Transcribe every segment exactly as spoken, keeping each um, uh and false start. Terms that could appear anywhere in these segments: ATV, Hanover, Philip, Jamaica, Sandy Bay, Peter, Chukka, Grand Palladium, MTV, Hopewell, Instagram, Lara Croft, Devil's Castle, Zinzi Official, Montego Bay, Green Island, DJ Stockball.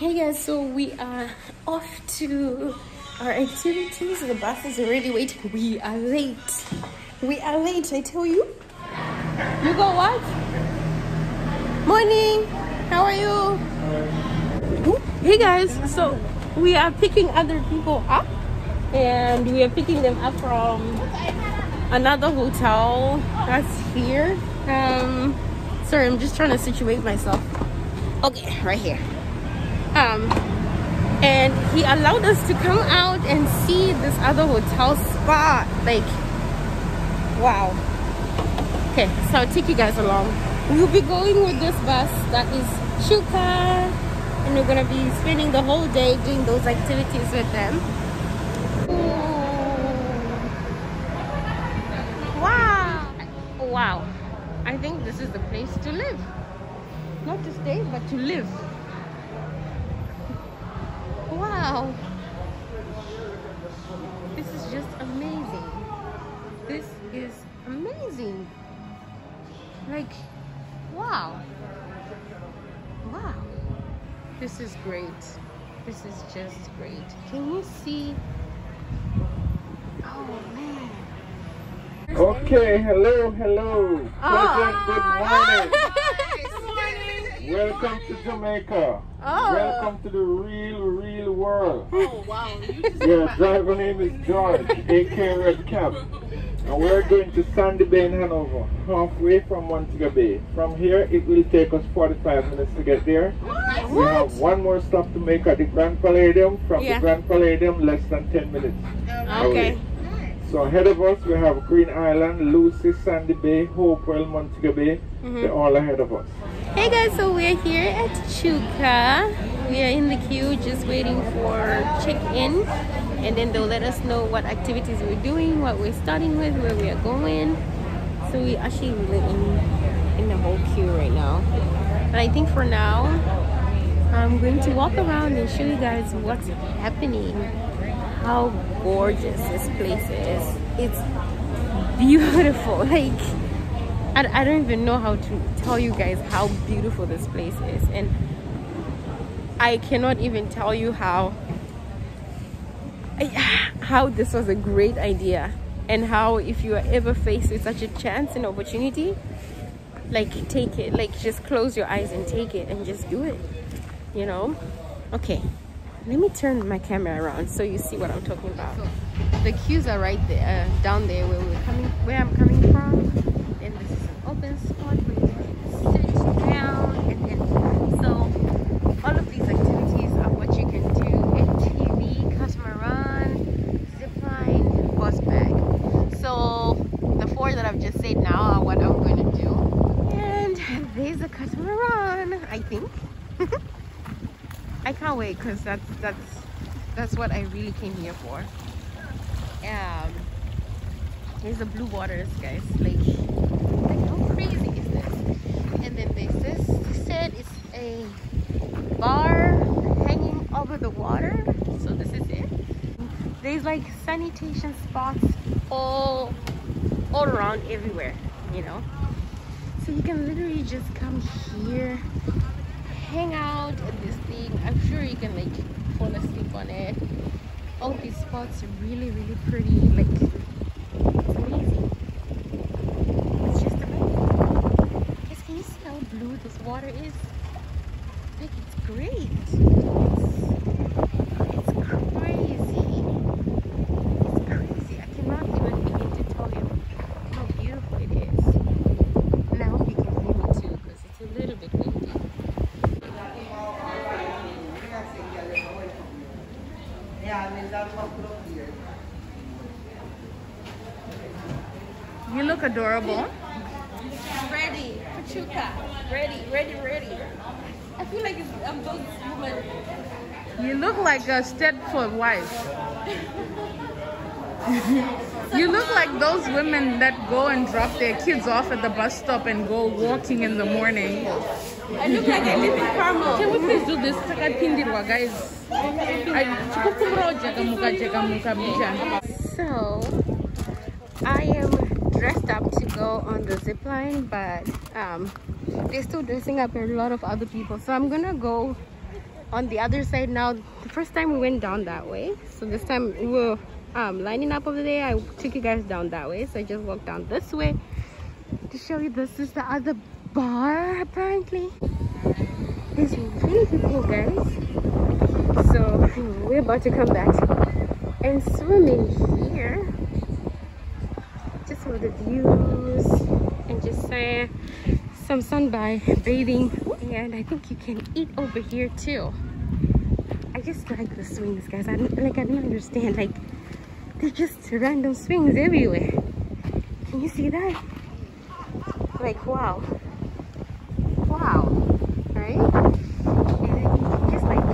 Hey guys, so we are off to our activities. The bus is already waiting. We are late. We are late, I tell you. You go what? Morning. How are you? Ooh. Hey guys, so we are picking other people up, and we are picking them up from another hotel that's here. Um, sorry, I'm just trying to situate myself. Okay, right here. Um, and he allowed us to come out and see this other hotel spa. Like, wow. Okay, so I'll take you guys along. We'll be going with this bus that is Chukka, and we're gonna be spending the whole day doing those activities with them. Ooh. Wow. Wow. I think this is the place to live. Not to stay, but to live. Wow, this is just amazing. This is amazing. Like, wow, wow, this is great. This is just great. Can you see? Oh man. Okay, hello, hello. Oh. Pleasant good morning. Good morning. Welcome to Jamaica. Oh. Welcome to the real, real world. Oh, wow. Your driver name is George, aka Red Cap. And we're going to Sandy Bay in Hanover, halfway from Montego Bay. From here, it will take us forty-five minutes to get there. What? We have one more stop to make at the Grand Palladium. From yeah. the Grand Palladium, less than ten minutes. Okay. Away. So ahead of us, we have Green Island, Lucy, Sandy Bay, Hopewell, Montego Bay. Mm-hmm. They're all ahead of us. Hey guys, so we're here at Chukka. We are in the queue just waiting for check-in, and then they'll let us know what activities we're doing, what we're starting with, where we are going. So we actually in in the whole queue right now. But I think for now, I'm going to walk around and show you guys what's happening. How gorgeous this place is. It's beautiful. Like, I don't even know how to tell you guys how beautiful this place is, and I cannot even tell you how how this was a great idea, and how if you are ever faced with such a chance and opportunity, like, take it. Like, just close your eyes and take it and just do it, you know. Okay, let me turn my camera around so you see what I'm talking about. The queues are right there, uh, down there where we're coming, where I'm coming from. Open spot where you can sit down, and then so all of these activities are what you can do: M T V, catamaran, zipline, horseback. So the four that I've just said now are what I'm going to do. And there's a catamaran, I think. I can't wait, because that's that's that's what I really came here for. Um, there's the blue waters, guys. Like. Bar hanging over the water, so this is it. There's like sanitation spots all all around everywhere, you know, so you can literally just come here, hang out at this thing. I'm sure you can like fall asleep on it. All these spots are really, really pretty. Like, you look adorable. Ready, Chukka. Ready, ready, ready. I feel like it's, I'm those women. You look like a Stepford wife. You look like those women that go and drop their kids off at the bus stop and go walking in the morning. I look like I live in Carmel. Can we please do this? I pinned it, guys. So, I am dressed up to go on the zip line, but um, they're still dressing up a lot of other people. So I'm gonna go on the other side now. The first time we went down that way, so this time we were um, lining up over the day. I took you guys down that way, so I just walked down this way to show you. This is the other bar. Apparently it's really cool, guys. So we're about to come back and swim in here just for the views and just say uh, some sun by bathing. And I think you can eat over here too. I just like the swings, guys. I don't, like I don't understand, like they're just random swings everywhere. Can you see that? Like wow, wow, right? And then you can just like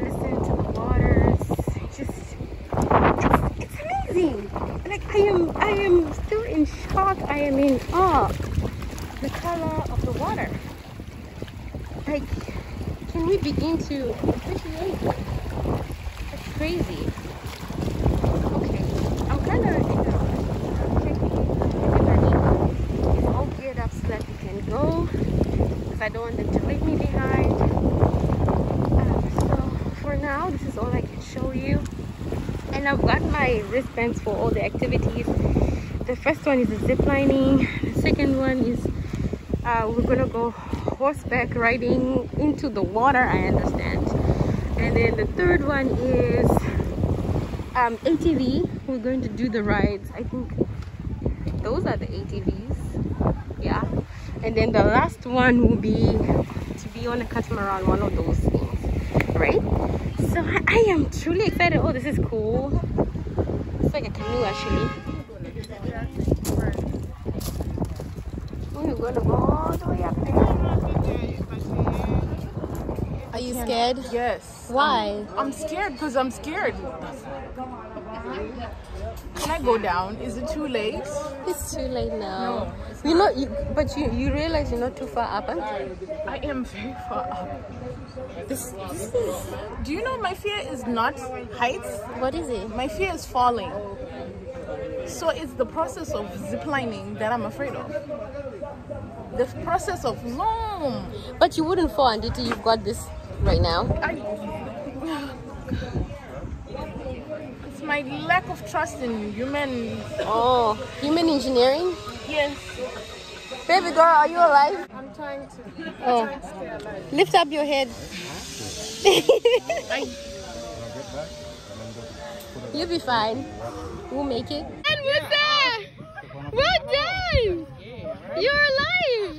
listen to the waters. Just, just, it's amazing. Like I am, I am still in shock. I am in awe. The color of the water. Like, can we begin to appreciate it? It's crazy. Okay, I'm kind of ready now. I'm checking everybody is all geared up so that we can go, because I don't want them to leave me behind. Um, so for now, this is all I can show you. And I've got my wristbands for all the activities. The first one is the zip lining. The second one is uh, we're gonna go horseback riding into the water, I understand. And then the third one is um, A T V. We're going to do the rides. I think those are the A T Vs. Yeah. And then the last one will be to be on a catamaran, one of those things, right? So I, I am truly excited. Oh, this is cool. It's like a canoe actually. We're gonna go all the way up there. Are you scared? Yes. Why? I'm scared because I'm scared. Can I go down? Is it too late? It's too late now. No, you're not. You, but you you realize you're not too far up, aren't you? I am very far up. This, this is. Do you know my fear is not heights? What is it? My fear is falling. So it's the process of ziplining that I'm afraid of. The process of long. But you wouldn't fall until you've got this right now. I, it's my lack of trust in human. Oh, human engineering? Yes. Baby girl, are you alive? I'm trying to. Oh. I'm trying to stay alive. Lift up your head. I, you'll be fine. We'll make it. And we're there! We're done! You're alive!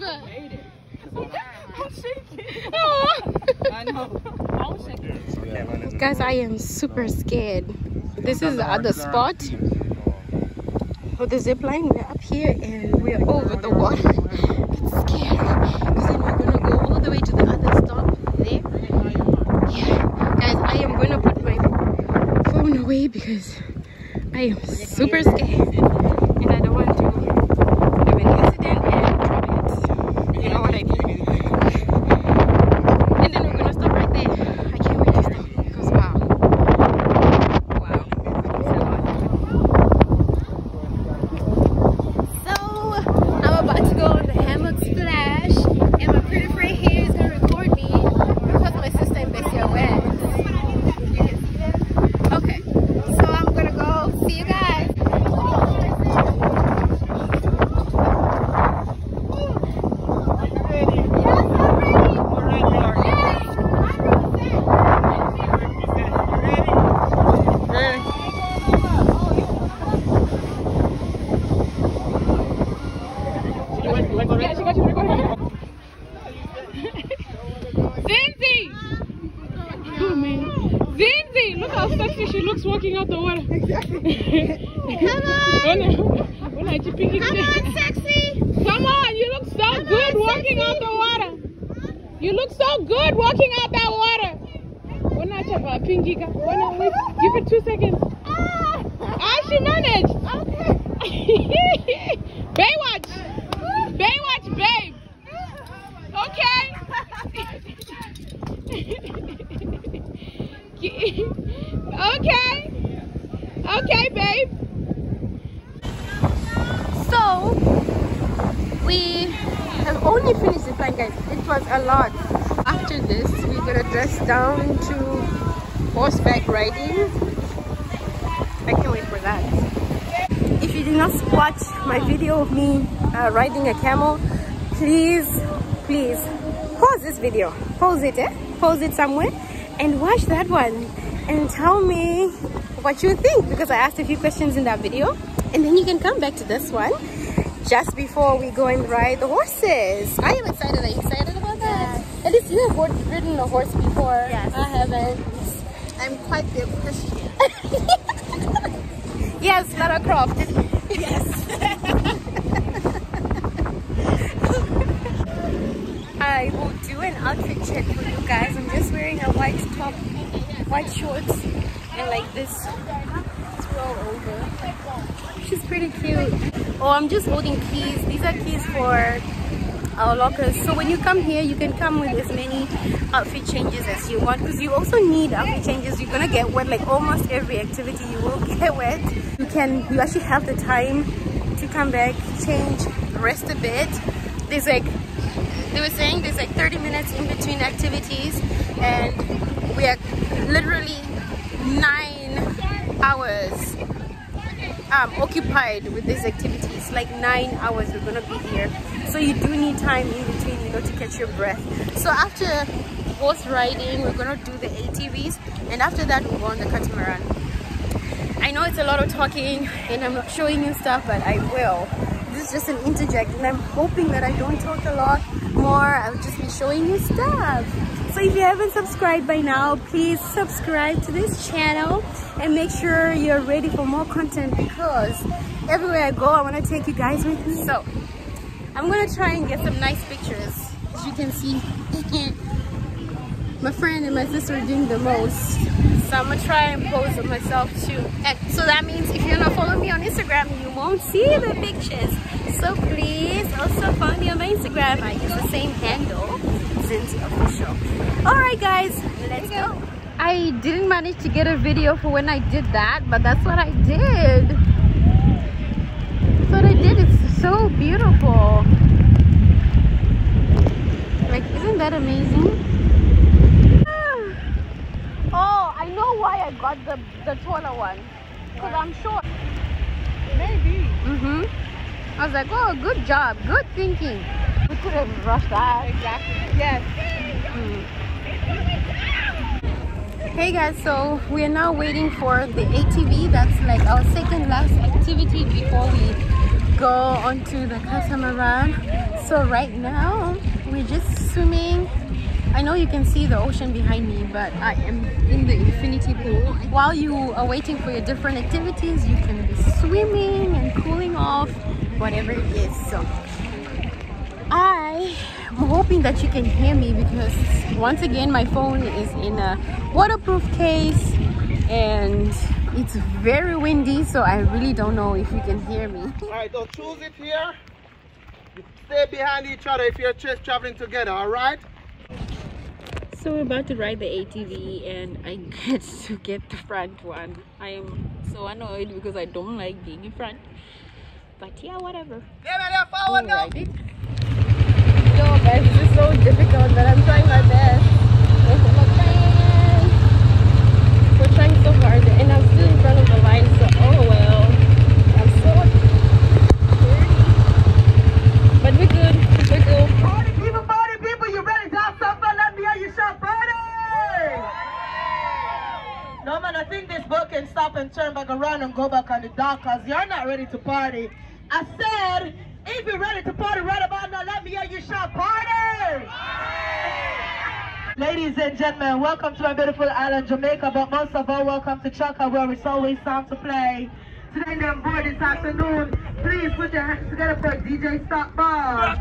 I'm shaking. Oh. I know. I'm shaking. Guys, I am super scared. This is the other spot for the zip line. We're up here and we're over the water. It's scary. Because then we're going to go all the way to the other stop there. Yeah. Guys, I am going to put my phone away because I am super scared and I don't want to have an incident and drop it. You know what I mean? And then we're gonna stop right there. I can't wait to stop because wow. Wow. It's a lot. So I'm about to go on the hammock splash and my pretty friend here is gonna record me because my sister and Bessie are wearing. You can see them? Okay. So I'm see you guys. Walking out the water. Exactly. Come on. Come on, sexy. Come on. You look so Come good on, walking sexy. Out the water. You look so good walking out that water. Give it two seconds. Ah, ah she managed. Okay. Baywatch. Baywatch, babe. Okay. Okay. Okay, babe. So we have only finished the plan, guys. It was a lot. After this, we're gonna just down to horseback riding. I can't wait for that. If you did not watch my video of me uh, riding a camel, please, please pause this video. Pause it, eh? Pause it somewhere and watch that one and tell me what you think, because I asked a few questions in that video. And then you can come back to this one just before we go and ride the horses. I am excited. Are you excited about that? Yes. At least you have ridden a horse before. Yes. I haven't. I'm quite the Christian. Yes, Lara Croft. Yes. I will do an outfit check for you guys. I'm just wearing a white top, white shorts, and like this roll over. She's pretty cute. Oh, I'm just holding keys. These are keys for our lockers. So when you come here, you can come with as many outfit changes as you want, because you also need outfit changes. You're gonna get wet, like almost every activity you will get wet. You can, you actually have the time to come back, change, rest a bit. There's like, they were saying there's like thirty minutes in between activities, and we are literally nine hours Um, occupied with these activities. Like nine hours we're gonna be here, so you do need time in between, you know, to catch your breath. So after horse riding, we're gonna do the A T Vs, and after that we'll go on the catamaran. I know it's a lot of talking and I'm not showing you stuff, but I will. This is just an interject, and I'm hoping that I don't talk a lot more. I'll just be showing you stuff. So if you haven't subscribed by now, please subscribe to this channel and make sure you're ready for more content, because everywhere I go, I want to take you guys with me. So I'm going to try and get some nice pictures. As you can see, my friend and my sister are doing the most. So I'm going to try and pose with myself too. And so that means if you're not following me on Instagram, you won't see the pictures. So please also follow me on my Instagram. I use the same handle. Official. All right guys, let's go. go I didn't manage to get a video for when I did that, but that's what I did. That's what I did. It's so beautiful. Like, isn't that amazing? Oh, I know why I got the, the taller one, because I'm short. Maybe. Mm-hmm. I was like, oh, good job, good thinking. We could have rushed that. Exactly. Yes. Mm. Hey guys, so we are now waiting for the A T V. That's like our second last activity before we go onto the catamaran. So right now we're just swimming. I know you can see the ocean behind me, but I am in the infinity pool. While you are waiting for your different activities, you can be swimming and cooling off, whatever it is. So I am hoping that you can hear me, because once again my phone is in a waterproof case and it's very windy, so I really don't know if you can hear me. Alright, don't choose it here. You stay behind each other if you're just traveling together, alright? So we're about to ride the A T V and I get to get the front one. I am so annoyed because I don't like being in front. But yeah, whatever. Yeah, forward now. Yo guys, this is so difficult, but I'm trying my best. We're trying so hard, and I'm still in front of the line, so oh well. I'm so dirty. But we're good, we're good. Party people, party people, you ready to have some fun? Let me hear you shout, party! No man, I think this boat can stop and turn back around and go back on the dock, cause you're not ready to party. I said, if you're ready to party right about now, let me hear you shout, party! Party! Ladies and gentlemen, welcome to our beautiful island, Jamaica, but most of all, welcome to Chukka, where it's always time to play. Today, they're on board this afternoon. Please put your hands together for D J Stockball.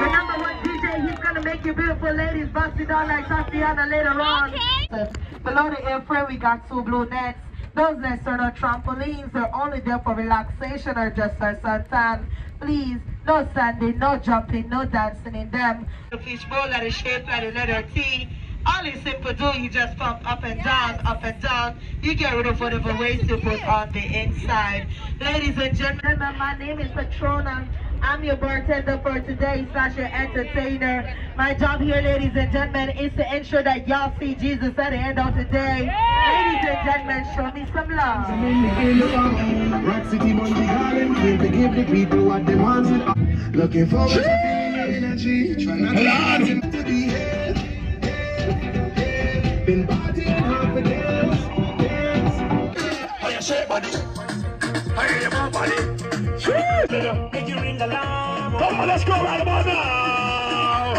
Remember what D J, he's gonna make you beautiful ladies bust it down like Tatiana later on. Okay. Below the airframe, we got two blue nets. Those nets are not trampolines, they're only there for relaxation or just for suntan. Please, no sanding, no jumping, no dancing in them. The fish bowl that is shaped like the letter T. All you simple do, you just pump up and down, up and down. You get rid of whatever waste you put on the inside. Ladies and gentlemen, my name is Patrona. I'm your bartender for today, slash your entertainer. My job here, ladies and gentlemen, is to ensure that y'all see Jesus at the end of the day. Yeah. Ladies and gentlemen, show me some love. Rock City, Montego Island, we to give the people what they wanted. Looking forward to being energy, trying not to be here. Been partying half a dance, dance. Body. Come on, let's go right about now.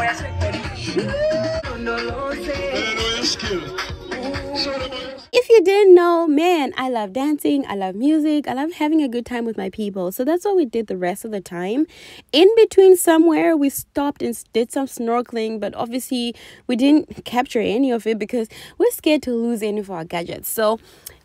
If you didn't know, man, I love dancing, I love music, I love having a good time with my people. So that's what we did the rest of the time. In between somewhere, we stopped and did some snorkeling, but obviously we didn't capture any of it because we're scared to lose any of our gadgets. So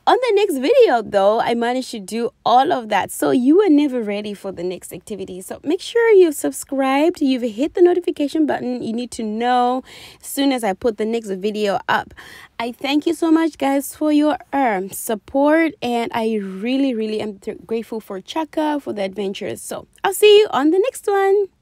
on the next video though, I managed to do all of that, so you were never ready for the next activity. So make sure you've subscribed, you've hit the notification button. You need to know as soon as I put the next video up. I thank you so much guys for your um, support, and I really really am grateful for Chukka for the adventures. So I'll see you on the next one.